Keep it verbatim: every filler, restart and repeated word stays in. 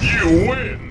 You win!